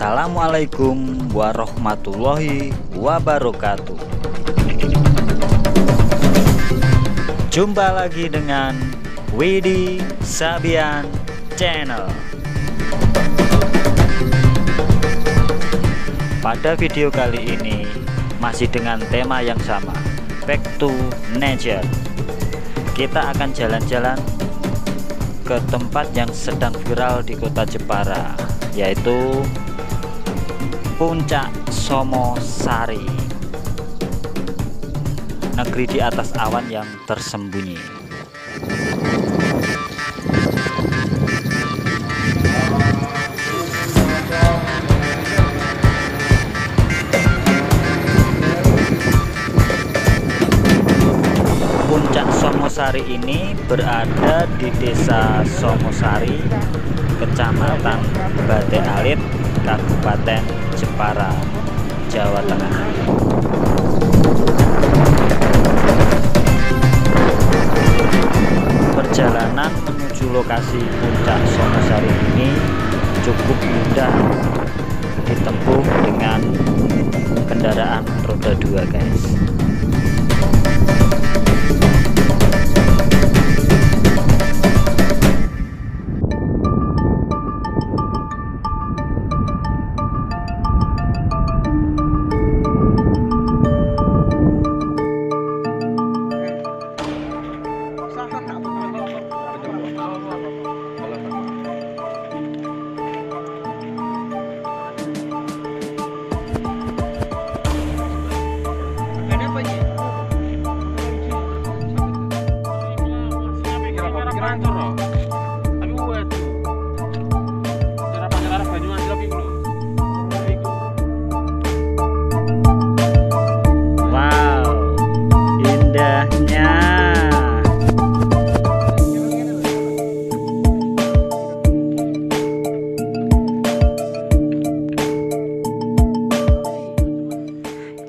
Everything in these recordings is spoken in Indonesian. Assalamualaikum warahmatullahi wabarakatuh. Jumpa lagi dengan Widhi Sabian Channel. Pada video kali ini masih dengan tema yang sama, Back to Nature. Kita akan jalan-jalan ke tempat yang sedang viral di kota Jepara, yaitu Puncak Somosari, negeri di atas awan yang tersembunyi. Puncak Somosari ini berada di Desa Somosari, Kecamatan Batealit, Kabupaten Jepara, Jawa Tengah. Perjalanan menuju lokasi Puncak Somosari ini cukup mudah ditempuh dengan kendaraan roda 2, guys.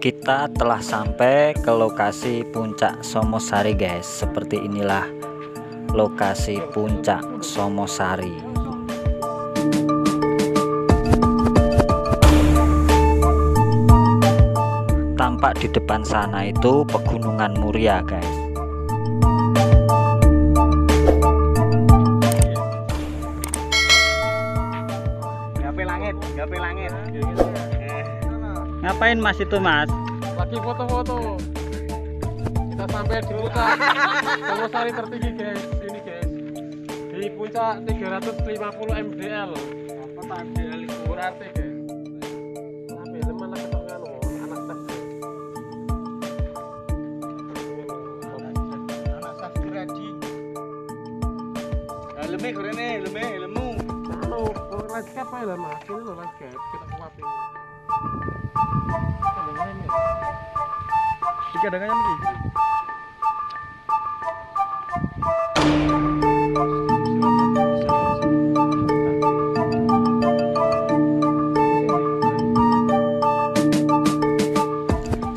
Kita telah sampai ke lokasi Puncak Somosari, guys. Seperti inilah lokasi Puncak Somosari. Tampak di depan sana itu Pegunungan Muria, guys. Gapai langit. Ngapain mas itu mas? Lagi foto-foto. Kita sampai di puncak Somosari tertinggi, guys. Ini guys, di puncak 350 mdl. Apa mdl itu? Berarti guys, sampai teman ketok kan anak tas. Anak tas ready. Leme korene, lemu. Kalau orang siapa ya mas? Ini orang siapa? Kita kuatin. Kadang-kadang nih.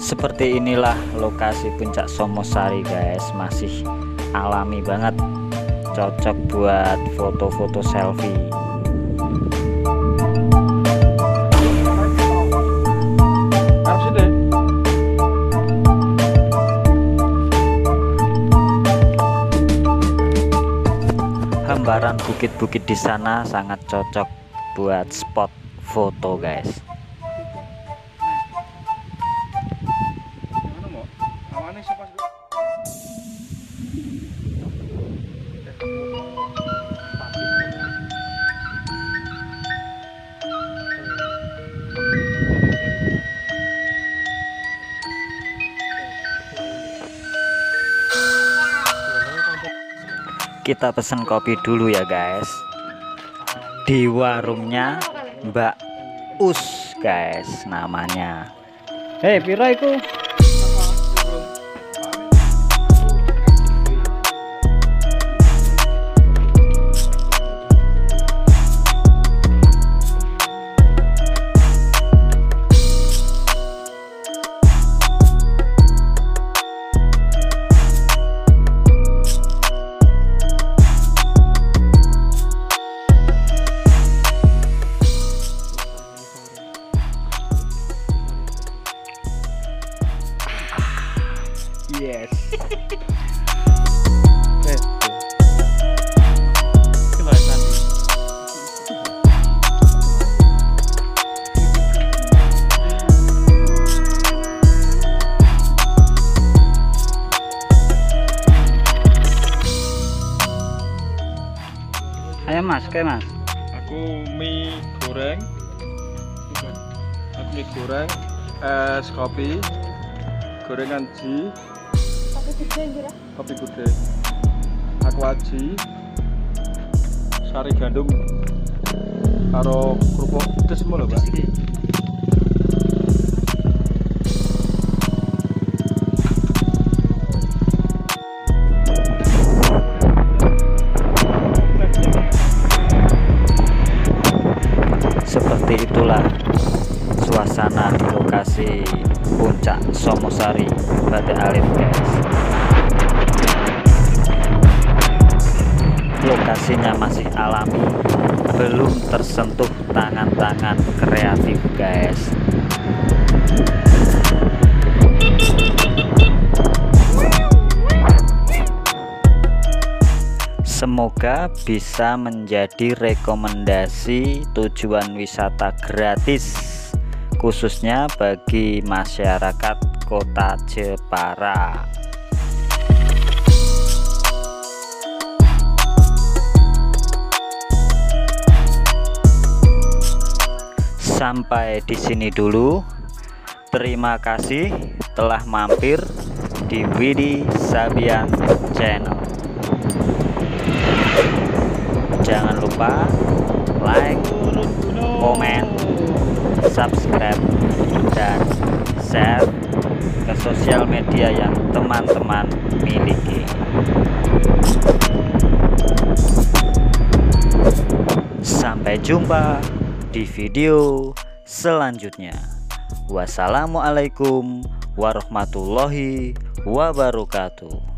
Seperti inilah lokasi Puncak Somosari, guys. Masih alami banget, cocok buat foto-foto selfie. Hamparan bukit-bukit di sana sangat cocok buat spot foto, guys. kita pesen kopi dulu ya guys, di warungnya Mbak Us guys namanya. Hey Piraiku. Yes. Ayo mas, oke mas. Aku mie goreng, es kopi, gorengan ji. Kopi gede, aku aji, sari gandum, karo kerupuk itu semua loh Pak. Seperti itulah suasana di lokasi Puncak Somosari Batealit guys. Lokasinya masih alami, belum tersentuh tangan-tangan kreatif guys. Semoga bisa menjadi rekomendasi tujuan wisata gratis khususnya bagi masyarakat Kota Jepara. Sampai di sini dulu. Terima kasih telah mampir di Widhi Sabian Channel. Jangan lupa like, komen, subscribe dan share ke sosial media yang teman-teman miliki. Sampai jumpa di video selanjutnya. Wassalamualaikum warahmatullahi wabarakatuh.